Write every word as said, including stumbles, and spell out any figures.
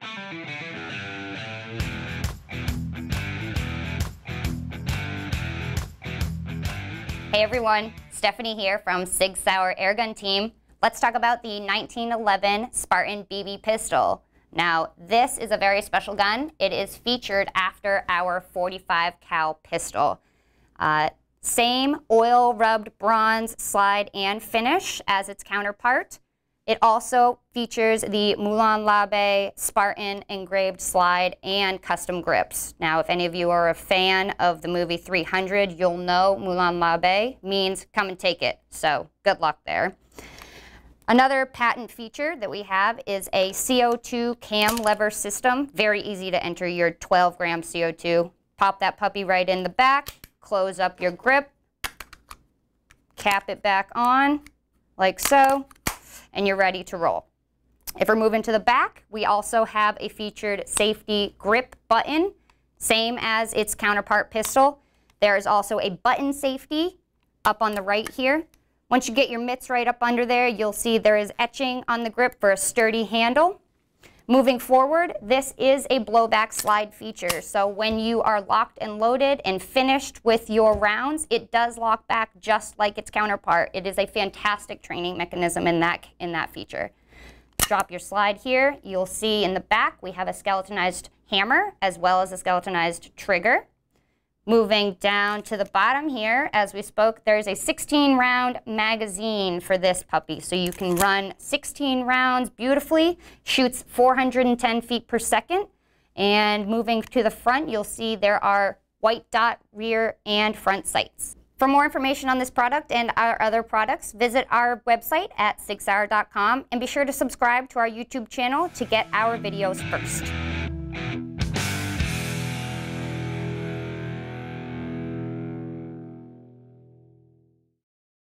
Hey everyone, Stephanie here from Sig Sauer Airgun Team. Let's talk about the nineteen eleven Spartan B B pistol. Now, this is a very special gun. It is featured after our forty-five cal pistol. Uh, same oil-rubbed bronze slide and finish as its counterpart. It also features the Molon Labe Spartan engraved slide and custom grips. Now, if any of you are a fan of the movie three hundred, you'll know Molon Labe means come and take it, so good luck there. Another patent feature that we have is a C O two cam lever system. Very easy to enter your twelve gram C O two. Pop that puppy right in the back, close up your grip, cap it back on like so, and you're ready to roll. If we're moving to the back, we also have a featured safety grip button, same as its counterpart pistol. There is also a button safety up on the right here. Once you get your mitts right up under there, you'll see there is etching on the grip for a sturdy handle. Moving forward, this is a blowback slide feature. So when you are locked and loaded and finished with your rounds, it does lock back just like its counterpart. It is a fantastic training mechanism in that, in that feature. Drop your slide here. You'll see in the back, we have a skeletonized hammer as well as a skeletonized trigger. Moving down to the bottom here, as we spoke, there's a sixteen round magazine for this puppy. So you can run sixteen rounds beautifully, shoots four hundred ten feet per second. And moving to the front, you'll see there are white dot rear and front sights. For more information on this product and our other products, visit our website at sig sauer dot com and be sure to subscribe to our YouTube channel to get our videos first.